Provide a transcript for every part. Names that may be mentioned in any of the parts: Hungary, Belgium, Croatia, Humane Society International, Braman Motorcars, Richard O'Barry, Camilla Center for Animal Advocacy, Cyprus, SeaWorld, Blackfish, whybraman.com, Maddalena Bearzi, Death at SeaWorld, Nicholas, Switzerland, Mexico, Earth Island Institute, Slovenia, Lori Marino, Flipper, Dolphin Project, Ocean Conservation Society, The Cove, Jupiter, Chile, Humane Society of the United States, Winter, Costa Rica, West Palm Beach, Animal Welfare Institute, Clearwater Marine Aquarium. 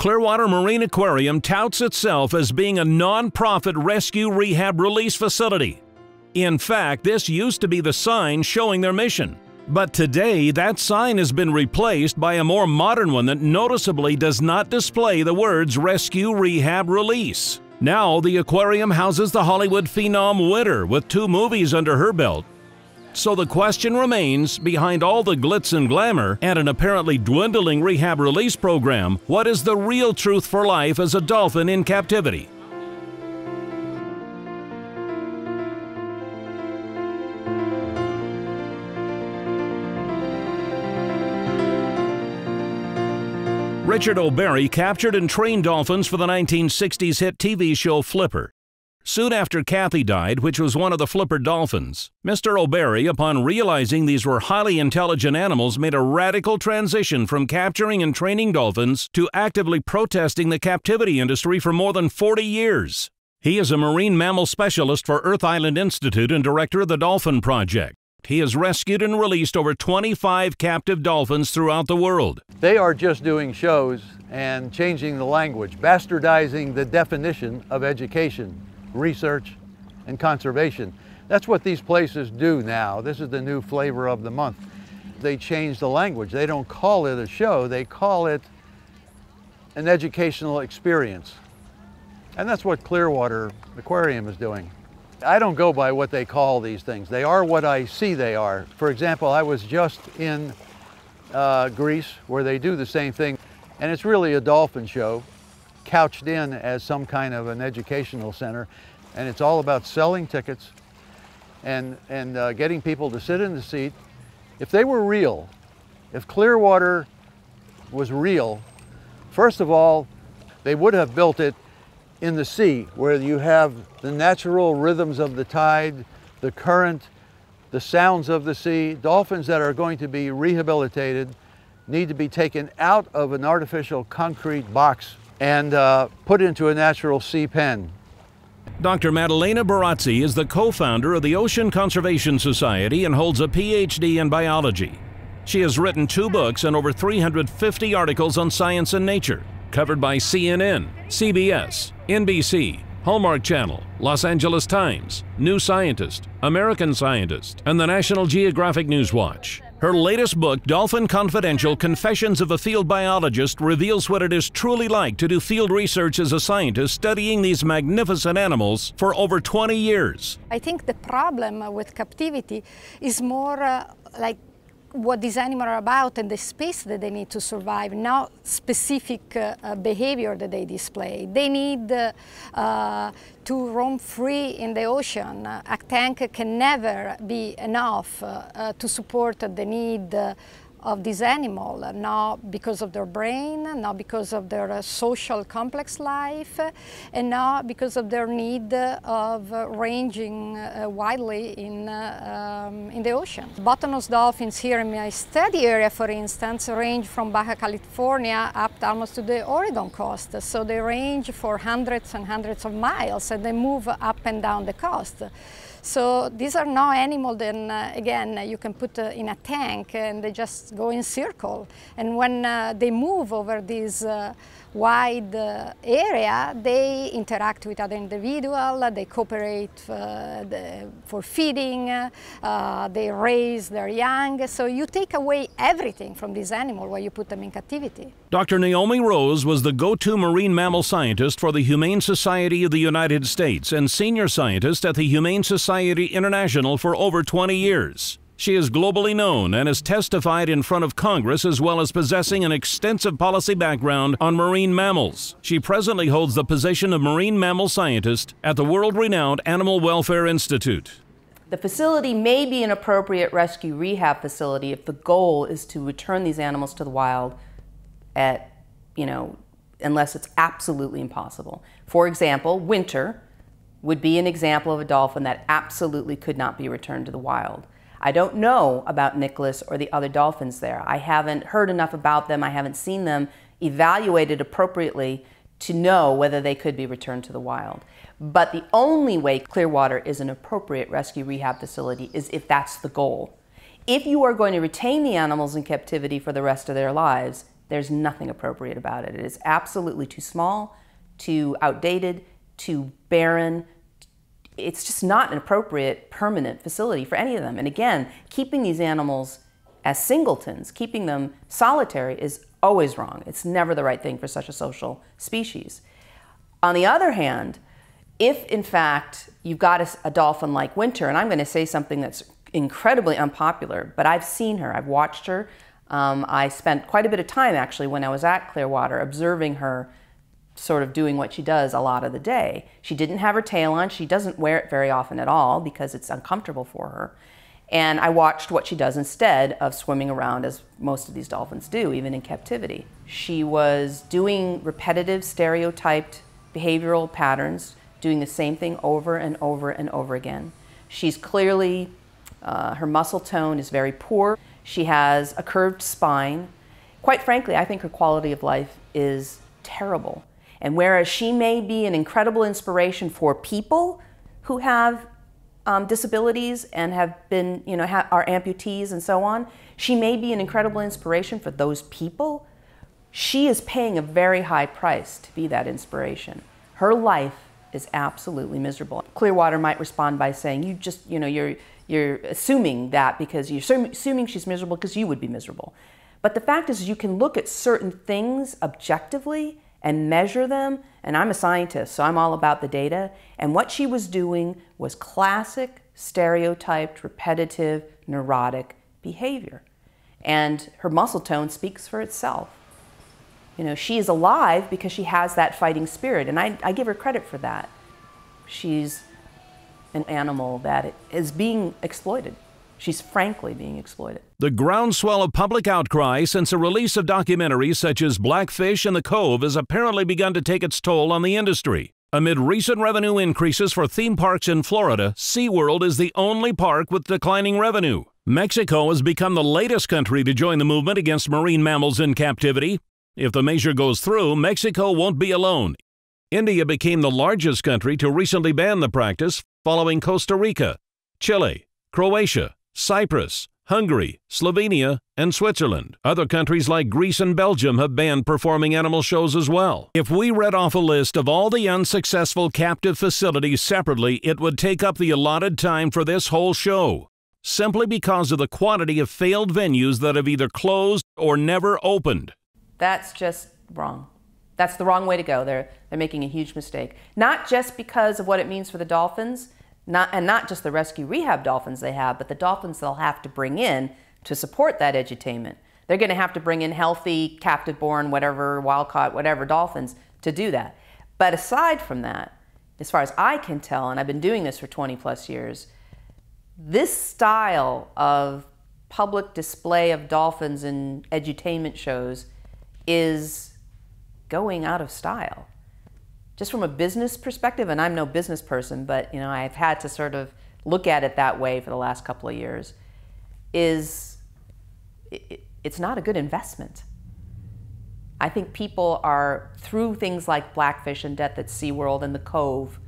Clearwater Marine Aquarium touts itself as being a non-profit rescue rehab release facility. In fact, this used to be the sign showing their mission. But today, that sign has been replaced by a more modern one that noticeably does not display the words rescue rehab release. Now, the aquarium houses the Hollywood phenom Winter with 2 movies under her belt. So the question remains, behind all the glitz and glamour and an apparently dwindling rehab release program, what is the real truth for life as a dolphin in captivity? Richard O'Barry captured and trained dolphins for the 1960s hit TV show Flipper. Soon after Kathy died, which was one of the Flipper dolphins, Mr. O'Barry, upon realizing these were highly intelligent animals, made a radical transition from capturing and training dolphins to actively protesting the captivity industry for more than 40 years. He is a marine mammal specialist for Earth Island Institute and director of the Dolphin Project. He has rescued and released over 25 captive dolphins throughout the world. They are just doing shows and changing the language, bastardizing the definition of education, research, and conservation. That's what these places do now. This is the new flavor of the month. They change the language. They don't call it a show. They call it an educational experience. And that's what Clearwater Aquarium is doing. I don't go by what they call these things. They are what I see they are. For example, I was just in Greece, where they do the same thing, and it's really a dolphin show couched in as some kind of an educational center, and it's all about selling tickets and getting people to sit in the seat. If they were real, if Clearwater was real, first of all, they would have built it in the sea, where you have the natural rhythms of the tide, the current, the sounds of the sea. Dolphins that are going to be rehabilitated need to be taken out of an artificial concrete box and put into a natural sea pen. Dr. Maddalena Bearzi is the co-founder of the Ocean Conservation Society and holds a PhD in biology. She has written 2 books and over 350 articles on science and nature, covered by CNN, CBS, NBC, Hallmark Channel, Los Angeles Times, New Scientist, American Scientist, and the National Geographic Newswatch. Her latest book, Dolphin Confidential Confessions of a Field Biologist, reveals what it is truly like to do field research as a scientist studying these magnificent animals for over 20 years. I think the problem with captivity is more like what these animals are about and the space that they need to survive, not specific behavior that they display. They need to roam free in the ocean. A tank can never be enough to support the need of this animal, not because of their brain, not because of their social complex life, and not because of their need of ranging widely in the ocean. Bottlenose dolphins here in my study area, for instance, range from Baja California up to almost to the Oregon coast. So they range for hundreds and hundreds of miles, and they move up and down the coast. So these are no animals that, again, you can put in a tank and they just go in circle. And when they move over this wide area, they interact with other individuals, they cooperate for feeding, they raise their young. So you take away everything from this animal when you put them in captivity. Dr. Naomi Rose was the go-to marine mammal scientist for the Humane Society of the United States and senior scientist at the Humane Society International for over 20 years. She is globally known and has testified in front of Congress, as well as possessing an extensive policy background on marine mammals. She presently holds the position of marine mammal scientist at the world-renowned Animal Welfare Institute. The facility may be an appropriate rescue rehab facility if the goal is to return these animals to the wild at, unless it's absolutely impossible. For example, Winter would be an example of a dolphin that absolutely could not be returned to the wild. I don't know about Nicholas or the other dolphins there. I haven't heard enough about them. I haven't seen them evaluated appropriately to know whether they could be returned to the wild. But the only way Clearwater is an appropriate rescue rehab facility is if that's the goal. If you are going to retain the animals in captivity for the rest of their lives, There's nothing appropriate about it. It is absolutely too small, too outdated, too barren. It's just not an appropriate permanent facility for any of them. And again, keeping these animals as singletons, keeping them solitary is always wrong. It's never the right thing for such a social species. On the other hand, if in fact you've got a dolphin like Winter, and I'm going to say something that's incredibly unpopular, but I've seen her, I've watched her. I spent quite a bit of time actually when I was at Clearwater observing her sort of doing what she does a lot of the day. She didn't have her tail on. She doesn't wear it very often at all because it's uncomfortable for her. And I watched what she does instead of swimming around as most of these dolphins do, even in captivity. She was doing repetitive, stereotyped behavioral patterns, doing the same thing over and over and over again. She's clearly, her muscle tone is very poor. She has a curved spine. Quite frankly, I think her quality of life is terrible. And whereas she may be an incredible inspiration for people who have disabilities and have been, you know, are amputees and so on, she may be an incredible inspiration for those people. She is paying a very high price to be that inspiration. Her life is absolutely miserable. Clearwater might respond by saying, "You just, you know, you're assuming that because you're assuming she's miserable because you would be miserable." But the fact is, you can look at certain things objectively and measure them, and I'm a scientist, so I'm all about the data, and what she was doing was classic, stereotyped, repetitive, neurotic behavior. And her muscle tone speaks for itself. You know, she is alive because she has that fighting spirit, and I give her credit for that. She's an animal that is being exploited. She's frankly being exploited. The groundswell of public outcry since the release of documentaries such as Blackfish and The Cove has apparently begun to take its toll on the industry. Amid recent revenue increases for theme parks in Florida, SeaWorld is the only park with declining revenue. Mexico has become the latest country to join the movement against marine mammals in captivity. If the measure goes through, Mexico won't be alone. India became the largest country to recently ban the practice, following Costa Rica, Chile, Croatia, Cyprus, Hungary, Slovenia, and Switzerland. Other countries like Greece and Belgium have banned performing animal shows as well. If we read off a list of all the unsuccessful captive facilities separately, it would take up the allotted time for this whole show, simply because of the quantity of failed venues that have either closed or never opened. That's just wrong. That's the wrong way to go. They're making a huge mistake. Not just because of what it means for the dolphins, and not just the rescue rehab dolphins they have, but the dolphins they'll have to bring in to support that edutainment. They're going to have to bring in healthy, captive-born, whatever, wild-caught, whatever dolphins to do that. But aside from that, as far as I can tell, and I've been doing this for 20-plus years, this style of public display of dolphins in edutainment shows is going out of style. Just from a business perspective, and I'm no business person, but you know, I've had to sort of look at it that way for the last couple of years, it's not a good investment. I think people are, through things like Blackfish and Death at SeaWorld and The Cove,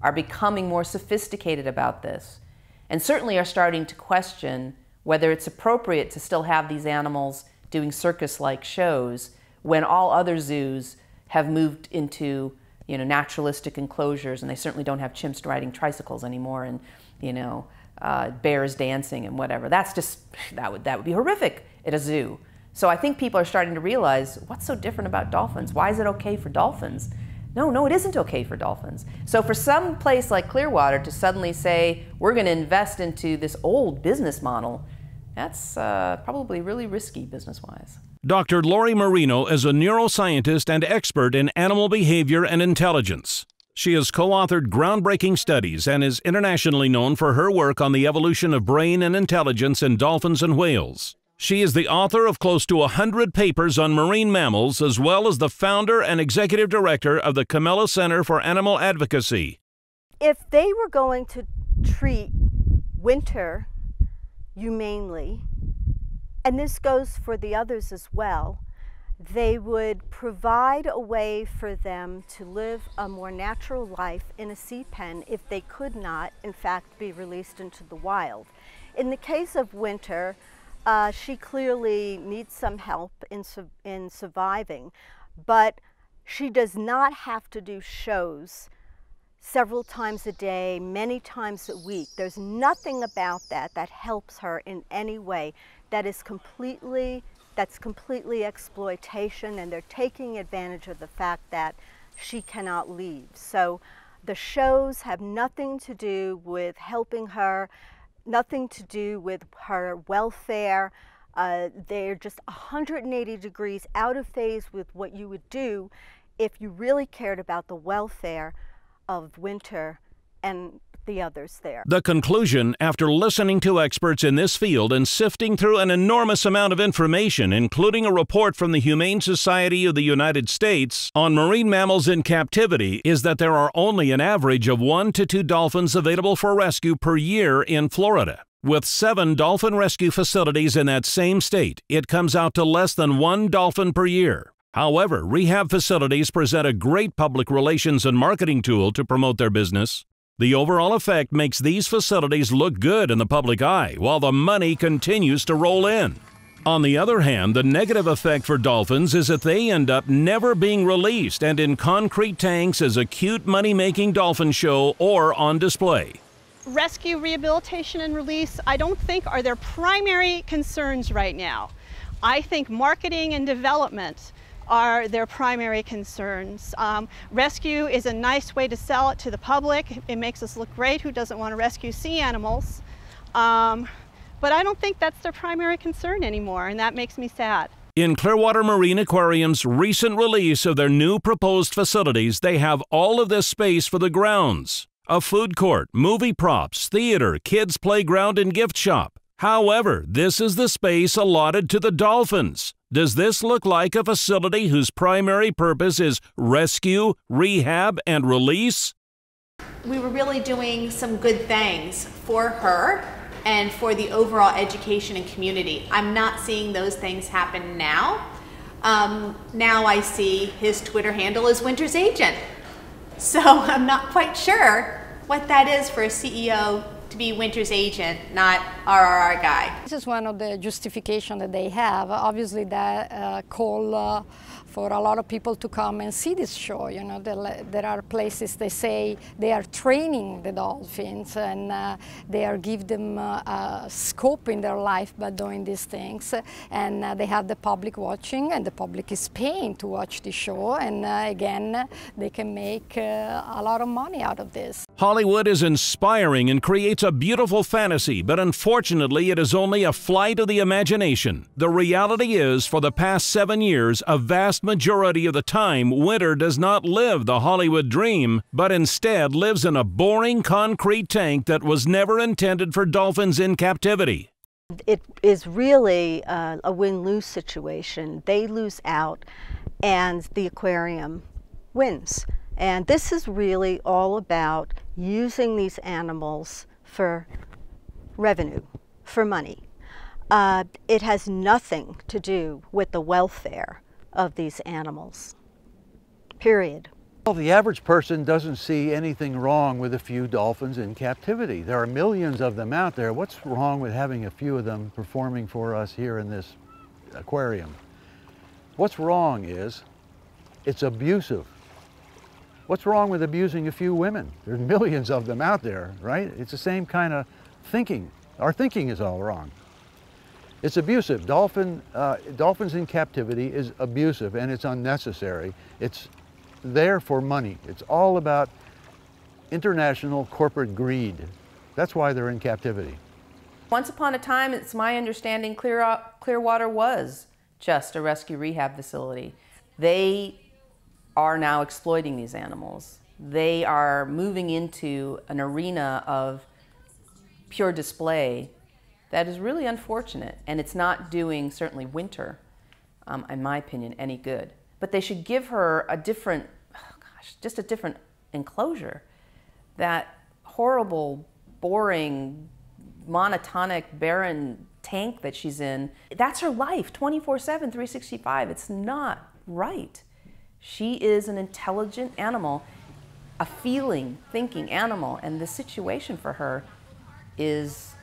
are becoming more sophisticated about this, and certainly are starting to question whether it's appropriate to still have these animals doing circus-like shows when all other zoos have moved into, you know, naturalistic enclosures, and they certainly don't have chimps riding tricycles anymore, and you know, bears dancing and whatever. That's just, that would be horrific at a zoo. So I think people are starting to realize, what's so different about dolphins? Why is it okay for dolphins? No, it isn't okay for dolphins. So for some place like Clearwater to suddenly say, we're going to invest into this old business model, that's probably really risky business-wise. Dr. Lori Marino is a neuroscientist and expert in animal behavior and intelligence. She has co-authored groundbreaking studies and is internationally known for her work on the evolution of brain and intelligence in dolphins and whales. She is the author of close to 100 papers on marine mammals, as well as the founder and executive director of the Camilla Center for Animal Advocacy. If they were going to treat Winter humanely, and this goes for the others as well, they would provide a way for them to live a more natural life in a sea pen if they could not, in fact, be released into the wild. In the case of Winter, She clearly needs some help in surviving, but she does not have to do shows several times a day, many times a week. There's nothing about that that helps her in any way. That is completely exploitation, and they're taking advantage of the fact that she cannot leave. So the shows have nothing to do with helping her, nothing to do with her welfare. They're just 180 degrees out of phase with what you would do if you really cared about the welfare of Winter and the others there. The conclusion, after listening to experts in this field and sifting through an enormous amount of information, including a report from the Humane Society of the United States on marine mammals in captivity, is that there are only an average of 1 to 2 dolphins available for rescue per year in Florida. With 7 dolphin rescue facilities in that same state, it comes out to less than 1 dolphin per year. However, rehab facilities present a great public relations and marketing tool to promote their business. The overall effect makes these facilities look good in the public eye, while the money continues to roll in. On the other hand, the negative effect for dolphins is that they end up never being released and in concrete tanks as a cute money-making dolphin show or on display. Rescue, rehabilitation, and release, I don't think are their primary concerns right now. I think marketing and development are their primary concerns. Rescue is a nice way to sell it to the public. It makes us look great. Who doesn't want to rescue sea animals? But I don't think that's their primary concern anymore, and that makes me sad. In Clearwater Marine Aquarium's recent release of their new proposed facilities, they have all of this space for the grounds: a food court, movie props, theater, kids' playground, and gift shop. However, this is the space allotted to the dolphins. Does this look like a facility whose primary purpose is rescue, rehab, and release? We were really doing some good things for her and for the overall education and community. I'm not seeing those things happen now. Now I see his Twitter handle is Winter's agent. So I'm not quite sure what that is for a CEO to be Winter's agent, not RRR guy. This is one of the justifications that they have. Obviously, that call for a lot of people to come and see this show. You know, there are places they say they are training the dolphins and they are give them a scope in their life by doing these things. And they have the public watching, and the public is paying to watch the show. And again, they can make a lot of money out of this. Hollywood is inspiring and creates a beautiful fantasy, but unfortunately, it is only a flight of the imagination. The reality is, for the past 7 years, a vast majority of the time, Winter does not live the Hollywood dream, but instead lives in a boring concrete tank that was never intended for dolphins in captivity. It is really a win-lose situation. They lose out and the aquarium wins. And this is really all about using these animals for revenue, for money. It has nothing to do with the welfare of these animals, period. Well, the average person doesn't see anything wrong with a few dolphins in captivity. There are millions of them out there. What's wrong with having a few of them performing for us here in this aquarium? What's wrong is it's abusive. What's wrong with abusing a few women? There's millions of them out there, right? It's the same kind of thinking. Our thinking is all wrong. It's abusive. Dolphins in captivity is abusive, and it's unnecessary. It's there for money. It's all about international corporate greed. That's why they're in captivity. Once upon a time, it's my understanding Clearwater was just a rescue rehab facility. They are now exploiting these animals. They are moving into an arena of pure display. That is really unfortunate, and it's not doing, certainly Winter, in my opinion, any good. But they should give her a different, oh gosh, just a different enclosure. That horrible, boring, monotonic, barren tank that she's in, that's her life, 24/7, 365. It's not right. She is an intelligent animal, a feeling, thinking animal, and the situation for her is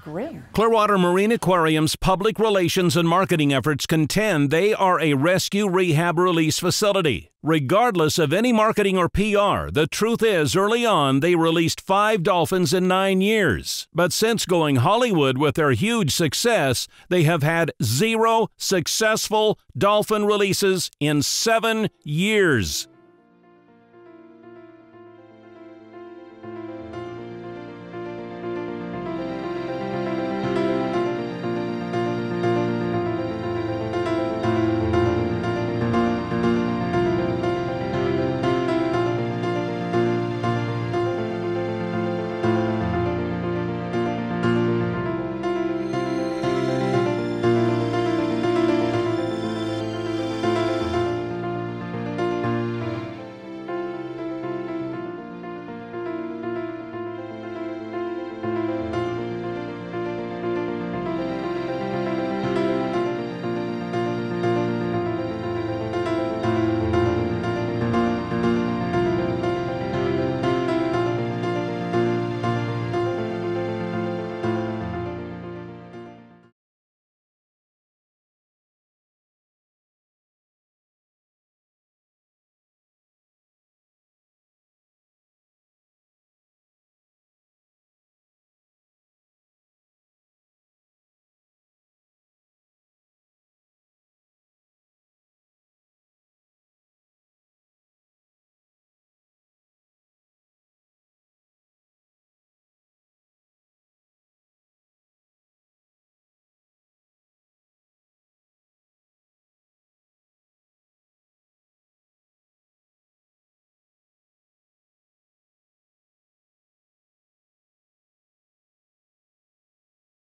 grim. Clearwater Marine Aquarium's public relations and marketing efforts contend they are a rescue rehab release facility. Regardless of any marketing or PR, the truth is early on they released 5 dolphins in 9 years. But since going Hollywood with their huge success, they have had 0 successful dolphin releases in 7 years.